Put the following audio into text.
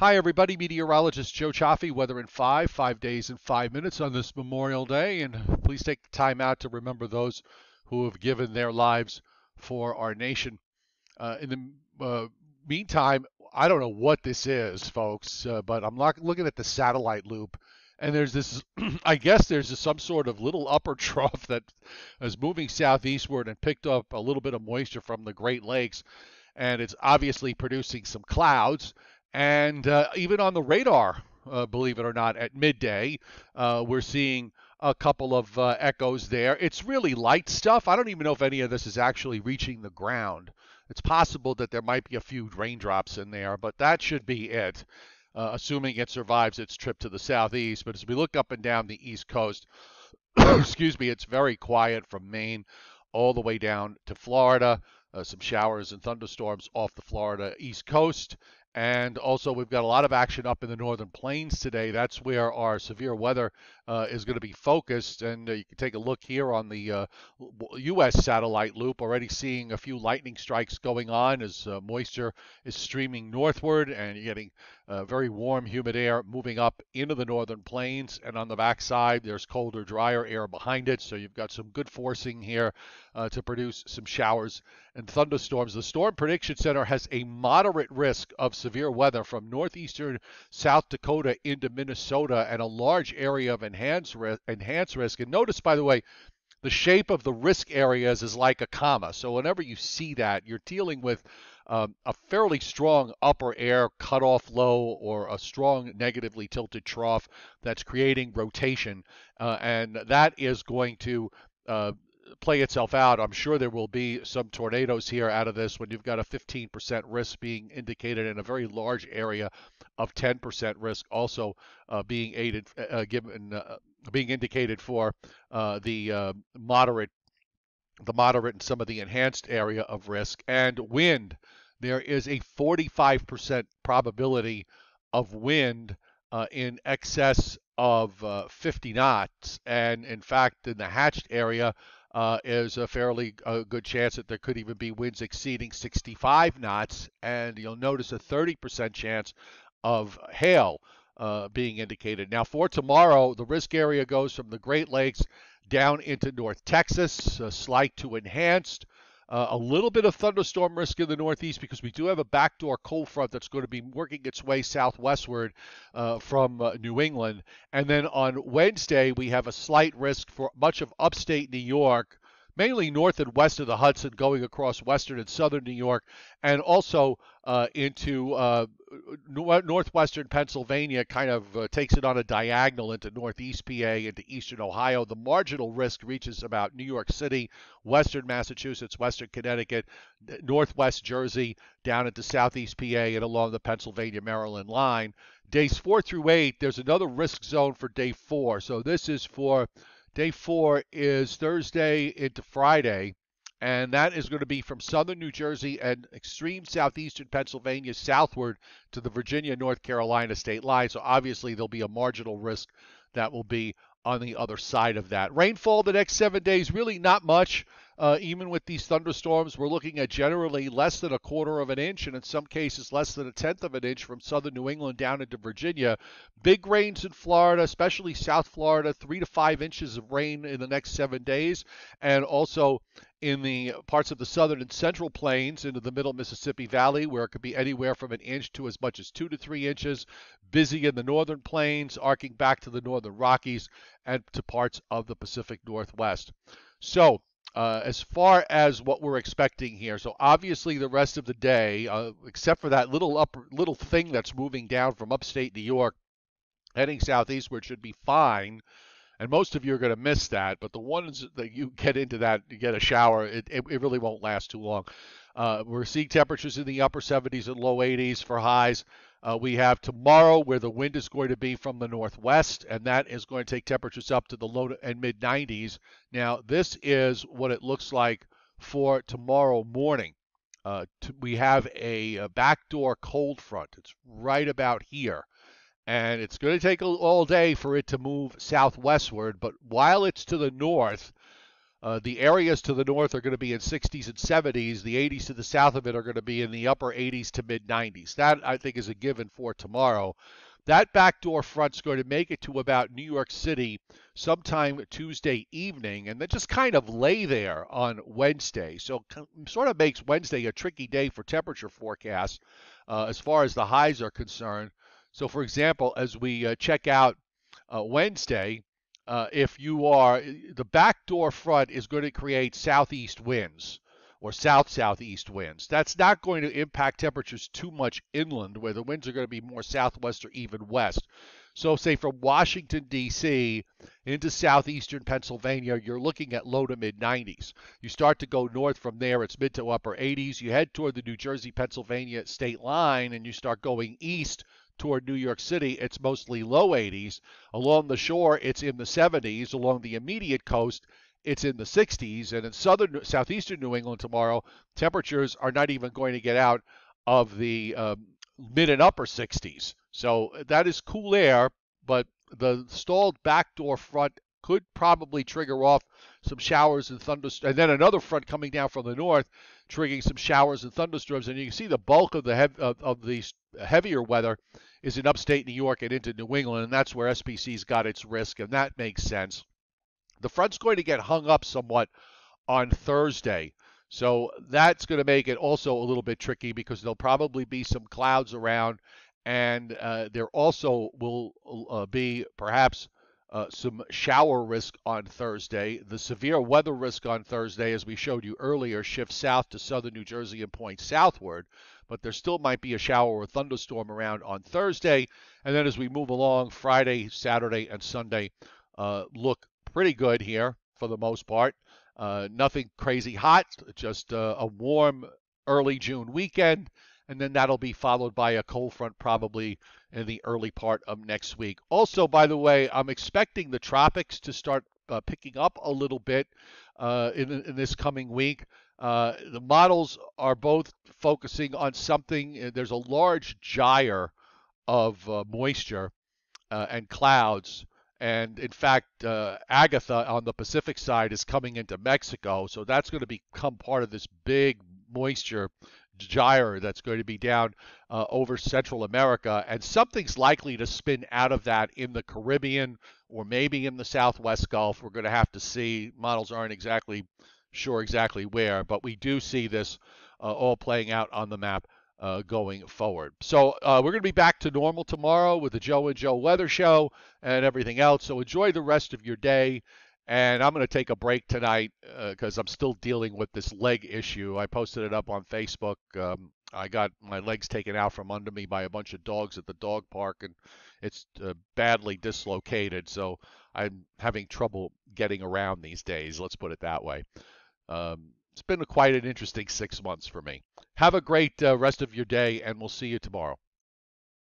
Hi, everybody. Meteorologist Joe Cioffi, Weather in 5 days and 5 minutes on this Memorial Day. And please take the time out to remember those who have given their lives for our nation. In the meantime, I don't know what this is, folks, but I'm looking at the satellite loop. And there's this, I guess there's some sort of little upper trough that is moving southeastward and picked up a little bit of moisture from the Great Lakes. And it's obviously producing some clouds. And even on the radar, believe it or not, at midday, we're seeing a couple of echoes there. It's really light stuff. I don't even know if any of this is actually reaching the ground. It's possible that there might be a few raindrops in there, but that should be it, assuming it survives its trip to the southeast. But as we look up and down the East Coast, excuse me, it's very quiet from Maine all the way down to Florida. Some showers and thunderstorms off the Florida East Coast. And also, we've got a lot of action up in the northern plains today. That's where our severe weather is going to be focused. And you can take a look here on the U.S. satellite loop, already seeing a few lightning strikes going on as moisture is streaming northward, and you're getting very warm, humid air moving up into the northern plains. And on the backside, there's colder, drier air behind it. So you've got some good forcing here to produce some showers and thunderstorms. The Storm Prediction Center has a moderate risk of severe weather from northeastern South Dakota into Minnesota and a large area of enhanced risk. And notice, by the way, the shape of the risk areas is like a comma. So whenever you see that, you're dealing with a fairly strong upper air cutoff low or a strong negatively tilted trough that's creating rotation. And that is going to play itself out. I'm sure there will be some tornadoes here out of this when you've got a 15% risk being indicated and a very large area of 10% risk also being indicated for the moderate and some of the enhanced area of risk. And wind, there is a 45% probability of wind in excess of 50 knots, and in fact, in the hatched area. Is a fairly good chance that there could even be winds exceeding 65 knots, and you'll notice a 30% chance of hail being indicated. Now, for tomorrow, the risk area goes from the Great Lakes down into North Texas, slight to enhanced. A little bit of thunderstorm risk in the northeast because we do have a backdoor cold front that's going to be working its way southwestward from New England. And then on Wednesday, we have a slight risk for much of upstate New York, mainly north and west of the Hudson, going across western and southern New York, and also into northwestern Pennsylvania, kind of takes it on a diagonal into northeast PA, into eastern Ohio. The marginal risk reaches about New York City, western Massachusetts, western Connecticut, northwest Jersey, down into southeast PA, and along the Pennsylvania-Maryland line. Days 4 through 8, there's another risk zone for day 4. So this is for day 4 is Thursday into Friday. And that is going to be from southern New Jersey and extreme southeastern Pennsylvania southward to the Virginia-North Carolina state line. So obviously there'll be a marginal risk that will be on the other side of that. Rainfall the next 7 days, really not much. Even with these thunderstorms, we're looking at generally less than a quarter of an inch, and in some cases less than a tenth of an inch from southern New England down into Virginia. Big rains in Florida, especially South Florida, 3 to 5 inches of rain in the next 7 days, and also in the parts of the southern and central plains into the middle Mississippi Valley, where it could be anywhere from an inch to as much as 2 to 3 inches. Busy in the northern plains, arcing back to the northern Rockies and to parts of the Pacific Northwest. So, as far as what we're expecting here, so obviously the rest of the day, except for that little thing that's moving down from upstate New York, heading southeastward, should be fine. And most of you are going to miss that, but the ones that you get into that, you get a shower, it really won't last too long. We're seeing temperatures in the upper 70s and low 80s for highs. We have tomorrow where the wind is going to be from the northwest, and that is going to take temperatures up to the low and mid 90s. Now, this is what it looks like for tomorrow morning. We have a backdoor cold front. It's right about here, and it's going to take all day for it to move southwestward. But while it's to the north, The areas to the north are going to be in 60s and 70s. The 80s to the south of it are going to be in the upper 80s to mid 90s. That, I think, is a given for tomorrow. That backdoor front's going to make it to about New York City sometime Tuesday evening, and then just kind of lay there on Wednesday. So sort of makes Wednesday a tricky day for temperature forecasts as far as the highs are concerned. So, for example, as we check out Wednesday, if you are, the backdoor front is going to create southeast winds, or south-southeast winds. That's not going to impact temperatures too much inland, where the winds are going to be more southwest or even west. So, say, from Washington, D.C. into southeastern Pennsylvania, you're looking at low to mid-90s. You start to go north from there, it's mid to upper 80s. You head toward the New Jersey-Pennsylvania state line, and you start going east toward New York City, it's mostly low 80s. Along the shore, it's in the 70s. Along the immediate coast, it's in the 60s, and in southeastern New England tomorrow, temperatures are not even going to get out of the mid and upper 60s. So that is cool air, but the stalled backdoor front could probably trigger off some showers and thunderstorms, and then another front coming down from the north, triggering some showers and thunderstorms. And you can see the bulk of the heavier weather is in upstate New York and into New England, and that's where SPC's got its risk, and that makes sense. The front's going to get hung up somewhat on Thursday, so that's going to make it also a little bit tricky because there'll probably be some clouds around, and there also will be perhaps some shower risk on Thursday. The severe weather risk on Thursday, as we showed you earlier, shifts south to southern New Jersey and points southward, but there still might be a shower or thunderstorm around on Thursday. And then as we move along, Friday, Saturday, and Sunday look pretty good here for the most part. Nothing crazy hot, just a warm early June weekend, and then that'll be followed by a cold front probably in the early part of next week. Also, by the way, I'm expecting the tropics to start picking up a little bit in this coming week. The models are both focusing on something. There's a large gyre of moisture and clouds. And, in fact, Agatha on the Pacific side is coming into Mexico. So that's going to become part of this big moisture gyre that's going to be down over Central America. And something's likely to spin out of that in the Caribbean or maybe in the Southwest Gulf. We're going to have to see. Models aren't exactly sure exactly where. But we do see this all playing out on the map going forward. So we're going to be back to normal tomorrow with the Joe and Joe Weather Show and everything else. So enjoy the rest of your day. And I'm going to take a break tonight because I'm still dealing with this leg issue. I posted it up on Facebook. I got my legs taken out from under me by a bunch of dogs at the dog park, and it's badly dislocated. So I'm having trouble getting around these days. Let's put it that way. It's been quite an interesting 6 months for me. Have a great rest of your day, and we'll see you tomorrow.